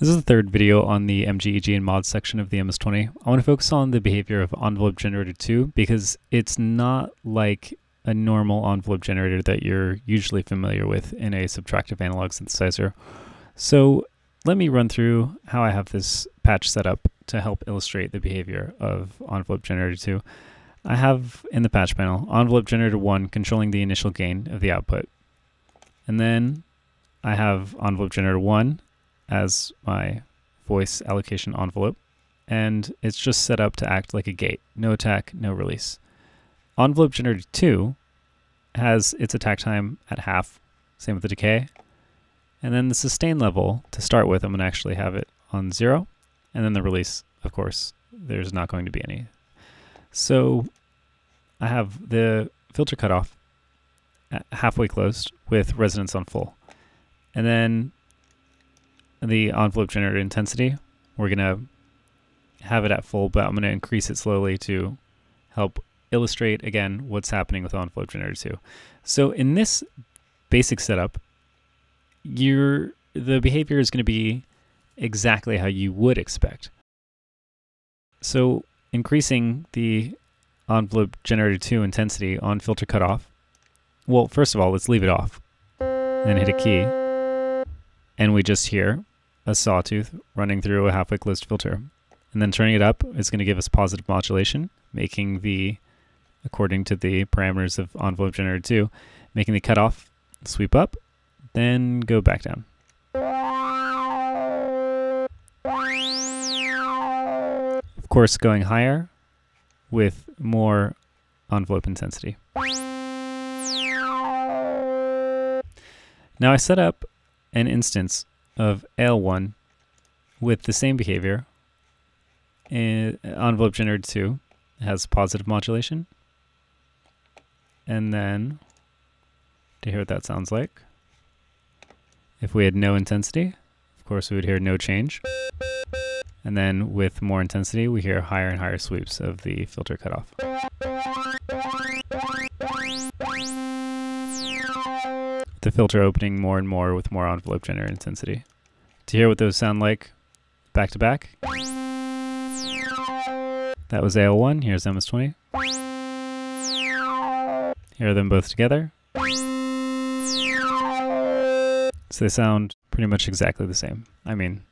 This is the third video on the MGEG and MOD section of the MS-20. I want to focus on the behavior of envelope generator 2 because it's not like a normal envelope generator that you're usually familiar with in a subtractive analog synthesizer. So let me run through how I have this patch set up to help illustrate the behavior of envelope generator 2. I have in the patch panel envelope generator 1 controlling the initial gain of the output. And then I have envelope generator 1 as my voice allocation envelope, and it's just set up to act like a gate. No attack, no release. Envelope generator 2 has its attack time at half, same with the decay. And then the sustain level to start with, I'm going to actually have it on 0. And then the release, of course, there's not going to be any. So I have the filter cutoff halfway closed with resonance on full. And then the envelope generator intensity, we're going to have it at full, but I'm going to increase it slowly to help illustrate, again, what's happening with envelope generator 2. So in this basic setup, the behavior is going to be exactly how you would expect. So increasing the envelope generator 2 intensity on filter cutoff, well, first of all, let's leave it off, then hit a key, and we just hear a sawtooth running through a halfway closed filter. And then turning it up is going to give us positive modulation, making the, according to the parameters of envelope generator 2, making the cutoff sweep up, then go back down. Of course, going higher with more envelope intensity. Now I set up an instance of L1 with the same behavior. Envelope generator 2 has positive modulation. And then to hear what that sounds like, if we had no intensity, of course we would hear no change. And then with more intensity, we hear higher and higher sweeps of the filter cutoff. The filter opening more and more with more envelope generator intensity. To hear what those sound like back to back, that was AL1, here's MS-20. Hear them both together. So they sound pretty much exactly the same. I mean,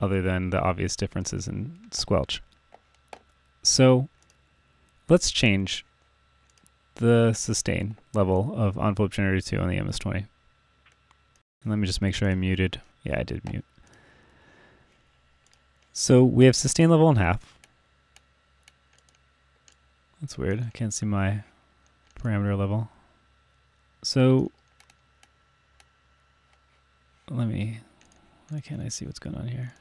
other than the obvious differences in squelch. So let's change the sustain level of envelope generator 2 on the MS-20. Let me just make sure I muted. Yeah, I did mute. So we have sustain level in half. That's weird. I can't see my parameter level. So why can't I see what's going on here?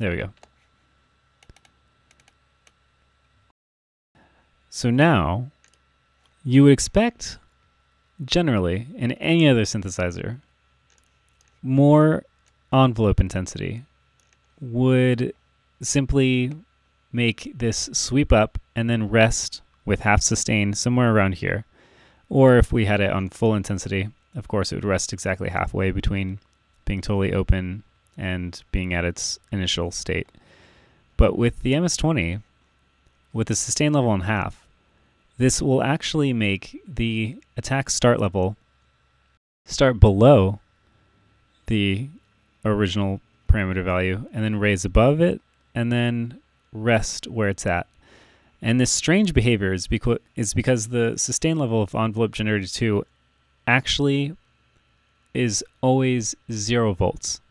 There we go. So now you would expect generally in any other synthesizer, more envelope intensity would simply make this sweep up and then rest with half sustain somewhere around here. Or if we had it on full intensity, of course, it would rest exactly halfway between being totally open and being at its initial state. But with the MS-20, with the sustain level in half, this will actually make the attack start level start below the original parameter value and then raise above it and then rest where it's at. And this strange behavior is because the sustain level of envelope generator 2 actually is always 0 volts.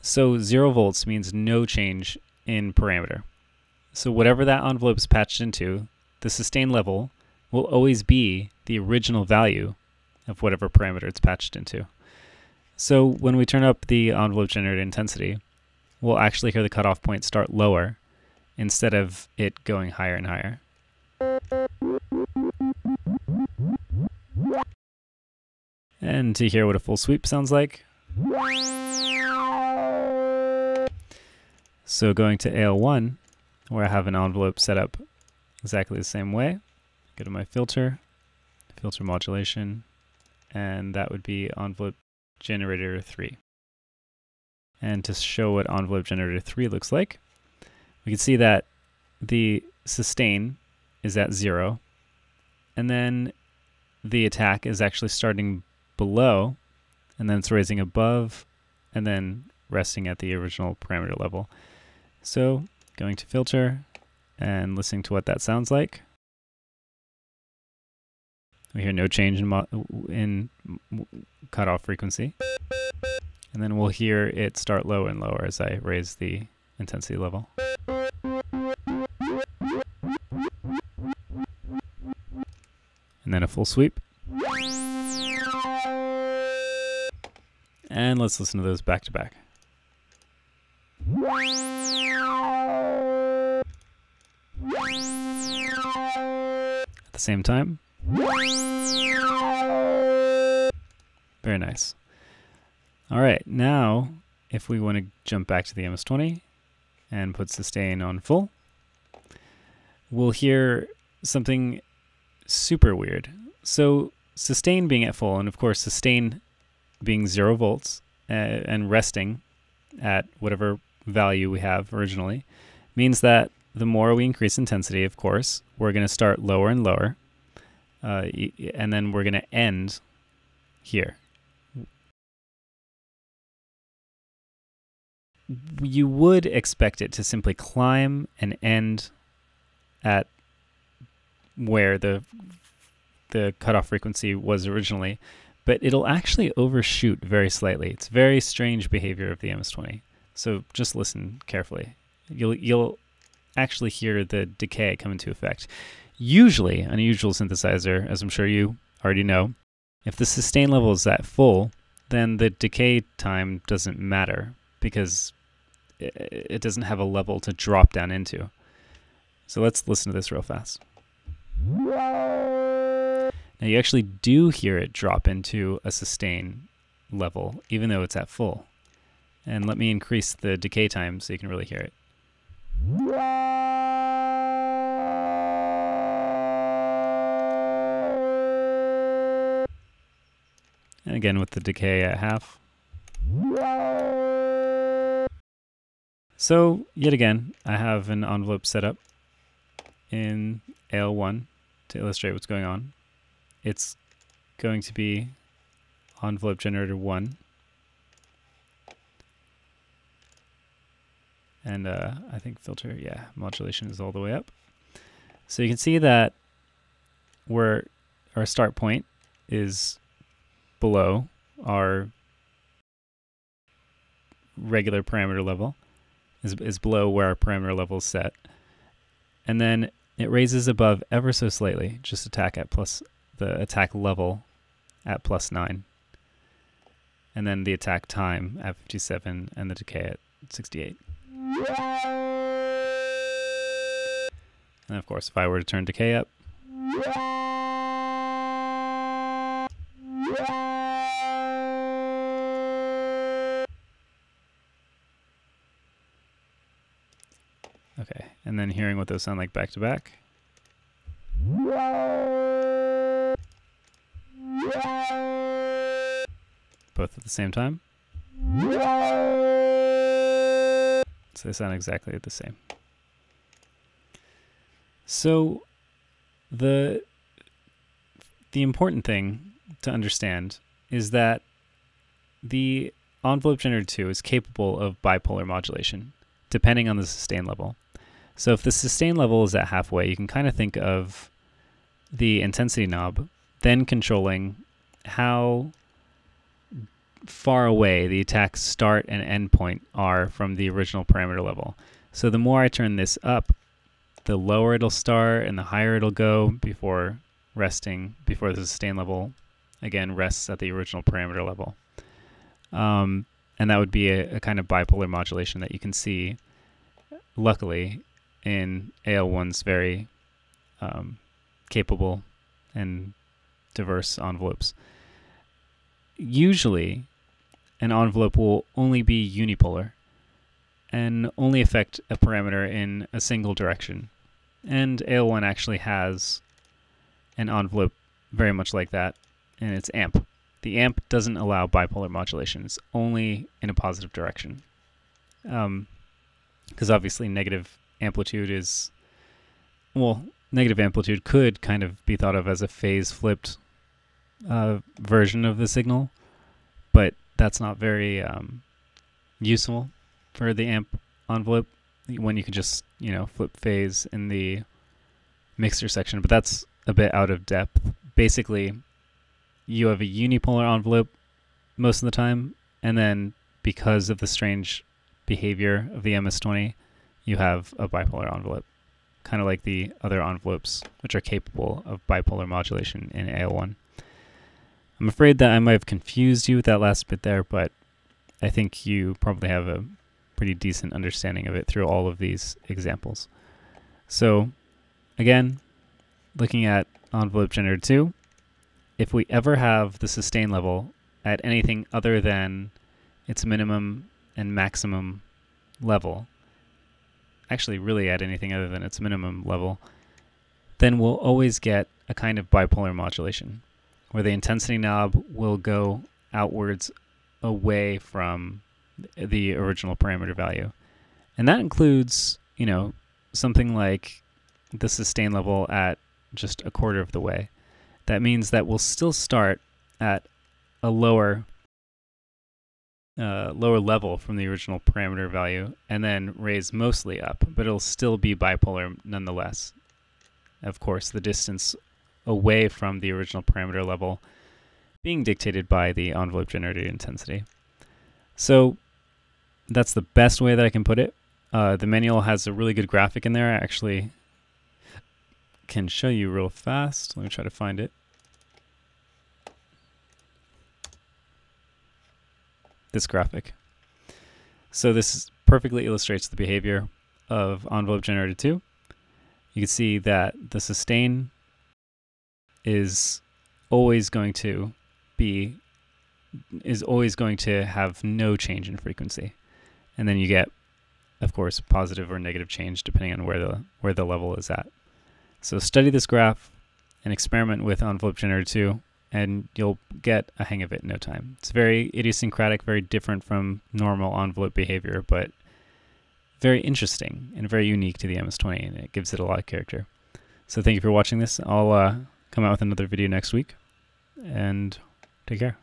So 0 volts means no change in parameter. So whatever that envelope is patched into, the sustain level will always be the original value of whatever parameter it's patched into. So when we turn up the envelope generator intensity, we'll actually hear the cutoff point start lower instead of it going higher and higher. And to hear what a full sweep sounds like. So going to AL1, where I have an envelope set up exactly the same way, go to my filter, filter modulation, and that would be envelope generator 3. and to show what envelope generator 3 looks like, we can see that the sustain is at 0, and then the attack is actually starting below, and then it's raising above, and then resting at the original parameter level. So going to filter and listening to what that sounds like. We hear no change in cutoff frequency. And then we'll hear it start lower and lower as I raise the intensity level. And then a full sweep. And let's listen to those back to back. At the same time. Very nice. All right, now if we want to jump back to the MS-20 and put sustain on full, we'll hear something super weird. So sustain being at full, and of course sustain being 0 volts and resting at whatever value we have originally, means that the more we increase intensity, of course, we're going to start lower and lower, and then we're going to end here. You would expect it to simply climb and end at where the cutoff frequency was originally, but it'll actually overshoot very slightly. It's very strange behavior of the MS-20. So just listen carefully. You'll actually hear the decay come into effect. Usually, on a usual synthesizer, as I'm sure you already know, if the sustain level is at full, then the decay time doesn't matter, because it doesn't have a level to drop down into. So let's listen to this real fast. Now you actually do hear it drop into a sustain level, even though it's at full. And let me increase the decay time so you can really hear it. And again with the decay at half. So yet again, I have an envelope set up in AL1 to illustrate what's going on. It's going to be envelope generator 1. And I think filter, yeah, modulation is all the way up. So you can see that where our start point is below our regular parameter level, is below where our parameter level is set. And then it raises above ever so slightly, just attack at plus the attack level at plus 9, and then the attack time at 57 and the decay at 68. And of course, if I were to turn decay up, okay, and then hearing what those sound like back to back. Both at the same time. So they sound exactly the same. So the important thing to understand is that the envelope generator 2 is capable of bipolar modulation, depending on the sustain level. So if the sustain level is at halfway, you can kind of think of the intensity knob then controlling how far away the attack's start and end point are from the original parameter level. So the more I turn this up, the lower it'll start and the higher it'll go before resting, before the sustain level again rests at the original parameter level. And that would be a kind of bipolar modulation that you can see, luckily, in AL1's very capable and diverse envelopes. Usually, an envelope will only be unipolar and only affect a parameter in a single direction. And AL1 actually has an envelope very much like that in its amp. The amp doesn't allow bipolar modulation. It's only in a positive direction. Because obviously negative amplitude is, well, negative amplitude could kind of be thought of as a phase flipped version of the signal, but that's not very useful for the amp envelope when you can just, you know, flip phase in the mixer section, but that's a bit out of depth. Basically, you have a unipolar envelope most of the time, and then because of the strange behavior of the MS-20, you have a bipolar envelope, kind of like the other envelopes which are capable of bipolar modulation in AL1. I'm afraid that I might have confused you with that last bit there, but I think you probably have a pretty decent understanding of it through all of these examples. So again, looking at envelope generator 2, if we ever have the sustain level at anything other than its minimum and maximum level, actually really at anything other than its minimum level, then we'll always get a kind of bipolar modulation, where the intensity knob will go outwards away from the original parameter value. And that includes, you know, something like the sustain level at just a quarter of the way. That means that we'll still start at a lower level from the original parameter value and then raise mostly up, but it'll still be bipolar nonetheless. Of course, the distance away from the original parameter level being dictated by the envelope generated intensity. So that's the best way that I can put it. The manual has a really good graphic in there. I actually can show you real fast. Let me try to find it. This graphic. So this perfectly illustrates the behavior of envelope generator 2. You can see that the sustain is always going to be have no change in frequency. And then you get, of course, positive or negative change depending on where the level is at. So study this graph and experiment with envelope generator 2, and you'll get a hang of it in no time. It's very idiosyncratic, very different from normal envelope behavior, but very interesting and very unique to the MS-20, and it gives it a lot of character. So thank you for watching this. I'll come out with another video next week, and take care.